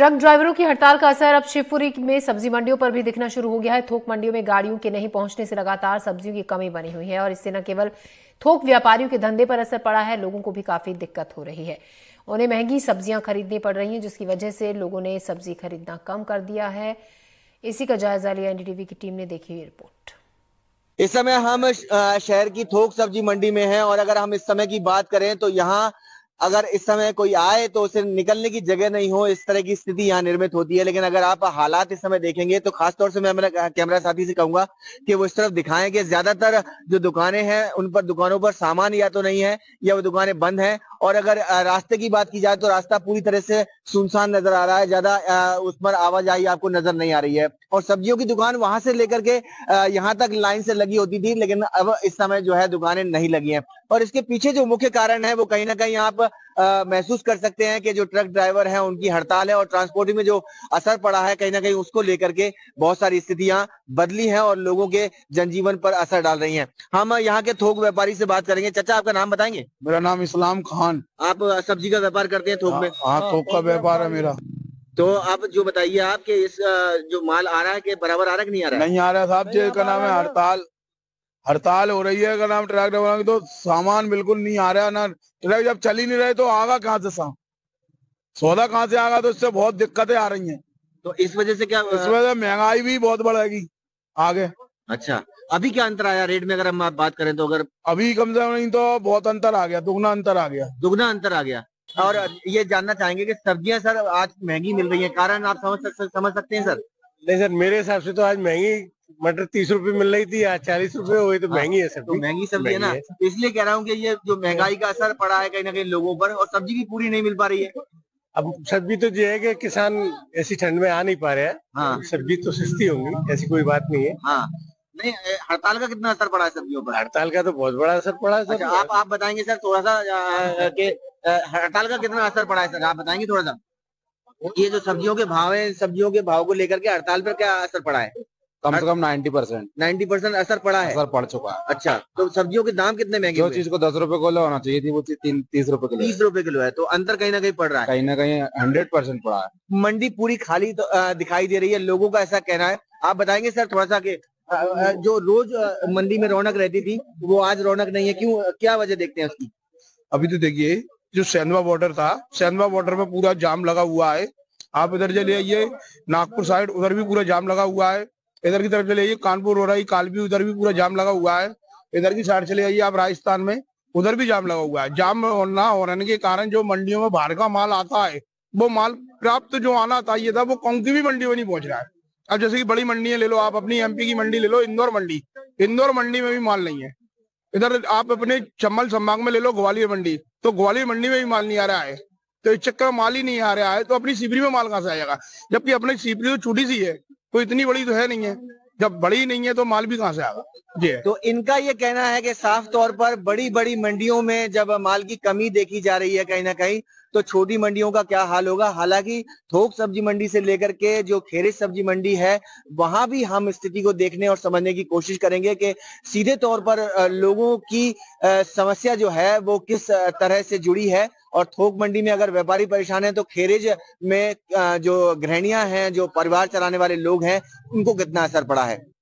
Truck ड्राइवरों की हड़ताल का असर अब शिवपुरी में सब्जी मंडियों पर भी दिखना शुरू हो गया है। थोक मंडियों में गाड़ियों के नहीं पहुंचने से लगातार सब्जियों की कमी बनी हुई है और इससे न केवल थोक व्यापारियों के धंधे पर असर पड़ा है, लोगों को भी काफी दिक्कत हो रही है। उन्हें महंगी सब्जियां खरीदनी पड़ रही हैं, जिसकी वजह से लोगों ने सब्जी खरीदना कम कर दिया है। इसी का जायजा लिया एनडीटीवी की टीम ने, देखी रिपोर्ट। इस समय हम शहर की थोक सब्जी मंडी में है और अगर हम इस समय की बात करें तो यहाँ अगर इस समय कोई आए तो उसे निकलने की जगह नहीं हो, इस तरह की स्थिति यहाँ निर्मित होती है। लेकिन अगर आप हालात इस समय देखेंगे तो खासतौर से मैं अपने कैमरा साथी से कहूंगा कि वो इस तरफ दिखाएं कि ज्यादातर जो दुकानें हैं उन पर दुकानों पर सामान या तो नहीं है या वो दुकानें बंद हैं। और अगर रास्ते की बात की जाए तो रास्ता पूरी तरह से सुनसान नजर आ रहा है, ज्यादा उस पर आवाजाही आपको नजर नहीं आ रही है और सब्जियों की दुकान वहां से लेकर के यहाँ तक लाइन से लगी होती थी, लेकिन अब इस समय जो है दुकानें नहीं लगी हैं। और इसके पीछे जो मुख्य कारण है वो कहीं ना कहीं आप महसूस कर सकते हैं कि जो ट्रक ड्राइवर हैं उनकी हड़ताल है और ट्रांसपोर्टिंग में जो असर पड़ा है कहीं ना कहीं उसको लेकर के बहुत सारी स्थितियां बदली हैं और लोगों के जनजीवन पर असर डाल रही हैं। हम यहाँ के थोक व्यापारी से बात करेंगे। चाचा, आपका नाम बताएंगे? मेरा नाम इस्लाम खान। आप सब्जी का व्यापार करते हैं थोक में? हाँ, थोक का व्यापार है मेरा। तो आप जो बताइए, आपके इस जो माल आ रहा है के बराबर आ रहा है कि नहीं आ रहा है? नहीं आ रहा साहब, जो का नाम है हड़ताल हो रही है अगर नाम ट्रक ड्राइवर की, तो सामान बिल्कुल नहीं आ रहा है ना। ट्रक जब चल ही नहीं रहे तो आगा कहाँ से सामान, सौदा कहाँ से आगा, तो इससे बहुत दिक्कतें आ रही हैं। तो इस वजह से क्या? इस वजह से महंगाई भी बहुत बढ़ेगी आगे। अच्छा, अभी क्या अंतर आया रेट में अगर हम बात करें तो? अगर अभी कम से कम नहीं तो बहुत अंतर आ गया, दुगना अंतर आ गया, दुगना अंतर आ गया। और ये जानना चाहेंगे कि सब्जियां सर आज महंगी मिल रही है, कारण आप समझ सकते हैं? सर नहीं सर, मेरे हिसाब से तो आज महंगी मटर 30 रुपए मिल रही थी, आज 40 रुपए हो गई, तो महंगी है सब्जी। तो महंगी सब्जी है ना, इसलिए कह रहा हूँ कि ये जो महंगाई का असर पड़ा है कहीं ना कहीं लोगों पर और सब्जी की पूरी नहीं मिल पा रही है। अब सब्जी तो ये है कि किसान ऐसी ठंड में आ नहीं पा रहे हैं। हाँ, सब्जी तो सस्ती होंगी, ऐसी कोई बात नहीं है। हाँ, नहीं हड़ताल का कितना असर पड़ा है सब्जियों पर? हड़ताल का तो बहुत बड़ा असर पड़ा है सर। आप बताएंगे सर थोड़ा सा कि हड़ताल का कितना असर पड़ा है? सर आप बताएंगे थोड़ा सा, ये जो सब्जियों के भाव है, सब्जियों के भाव को लेकर के हड़ताल पर क्या असर पड़ा है? कम से कम 90% असर पड़ा है, असर पड़ चुका है। अच्छा, तो सब्जियों के दाम कितने महंगे? जो चीज को 10 रुपए किलो होना चाहिए थी वो चीज 30 रुपए किलो, 30 रुपए किलो है। तो अंतर कहीं ना कहीं पड़ रहा है, कहीं ना कहीं 100% पड़ा है। मंडी पूरी खाली तो दिखाई दे रही है, लोगों का ऐसा कहना है। आप बताएंगे सर थोड़ा सा कि जो रोज मंडी में रौनक रहती थी वो आज रौनक नहीं है, क्यों, क्या वजह देखते हैं उसकी? अभी तो देखिए जो सेंधवा बॉर्डर था, सेंधवा बॉर्डर में पूरा जाम लगा हुआ है। आप इधर चले आइए नागपुर साइड, उधर भी पूरा जाम लगा हुआ है। इधर की तरफ चले आइए कानपुर हो रहा है, कालबी, उधर भी पूरा जाम लगा हुआ है। इधर की साइड चले आइए आप राजस्थान में, उधर भी जाम लगा हुआ है। जाम ना होने के कारण जो मंडियों में बाहर का माल आता है वो माल प्राप्त जो आना चाहिए था वो कौन की भी मंडी में नहीं पहुंच रहा है। अब जैसे कि बड़ी मंडी ले लो आप, अपनी एमपी की मंडी ले लो, इंदौर मंडी, इंदौर मंडी में भी माल नहीं है। इधर आप अपने चंबल संभाग में ले लो ग्वालियर मंडी, तो ग्वालियर मंडी में भी माल नहीं आ रहा है। तो इस चक्कर में माल ही नहीं आ रहा है तो अपनी शिवपुरी में माल कहाँ से आएगा? जबकि अपनी शिवपुरी तो छोटी सी है, तो इतनी बड़ी तो है नहीं है, जब बड़ी नहीं है तो माल भी कहाँ से आएगा जी। तो इनका ये कहना है कि साफ तौर पर बड़ी बड़ी मंडियों में जब माल की कमी देखी जा रही है कहीं ना कहीं, तो छोटी मंडियों का क्या हाल होगा। हालांकि थोक सब्जी मंडी से लेकर के जो खेरी सब्जी मंडी है वहां भी हम स्थिति को देखने और समझने की कोशिश करेंगे कि सीधे तौर पर लोगों की समस्या जो है वो किस तरह से जुड़ी है। और थोक मंडी में अगर व्यापारी परेशान है तो खेरेज में जो गृहणियां हैं, जो परिवार चलाने वाले लोग हैं, उनको कितना असर पड़ा है।